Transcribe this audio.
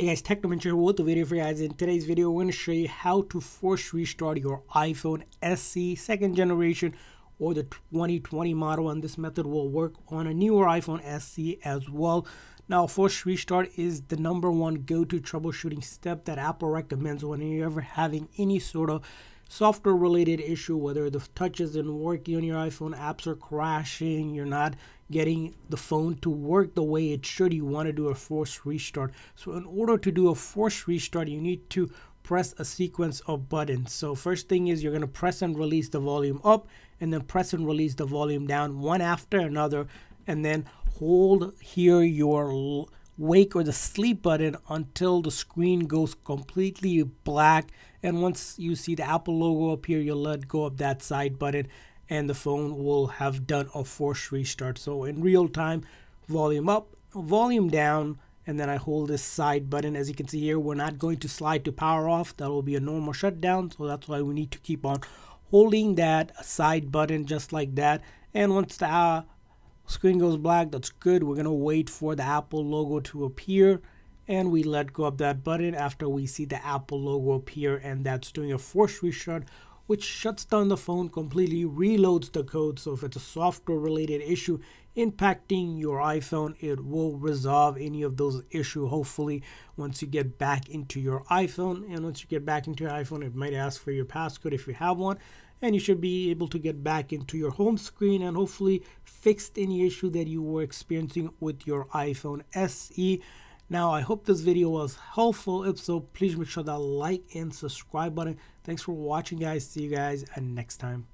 Hey guys, Technomentary here with the video for you guys. In today's video, we're going to show you how to force restart your iPhone SE 2nd generation or the 2020 model, and this method will work on a newer iPhone SE as well. Now, force restart is the #1 go-to troubleshooting step that Apple recommends when you're ever having any sort of software related issue, whether the touch isn't working on your iPhone, apps are crashing, you're not getting the phone to work the way it should. You want to do a force restart. So in order to do a force restart, you need to press a sequence of buttons. So first thing is you're going to press and release the volume up, and then press and release the volume down, one after another, and then hold here your wake or the sleep button until the screen goes completely black. And once you see the Apple logo up here, you'll let go of that side button and the phone will have done a force restart. So in real time, volume up, volume down, and then I hold this side button. As you can see here, we're not going to slide to power off. That will be a normal shutdown. So that's why we need to keep on holding that side button just like that. And once the screen goes black, that's good. We're going to wait for the Apple logo to appear, and we let go of that button after we see the Apple logo appear, and that's doing a force restart, which shuts down the phone completely, reloads the code. So if it's a software related issue impacting your iPhone, it will resolve any of those issues, hopefully, once you get back into your iPhone. And once you get back into your iPhone, it might ask for your passcode if you have one, and you should be able to get back into your home screen and hopefully fixed any issue that you were experiencing with your iPhone SE. Now, I hope this video was helpful. If so, please make sure that like and subscribe button. Thanks for watching, guys. See you guys next time.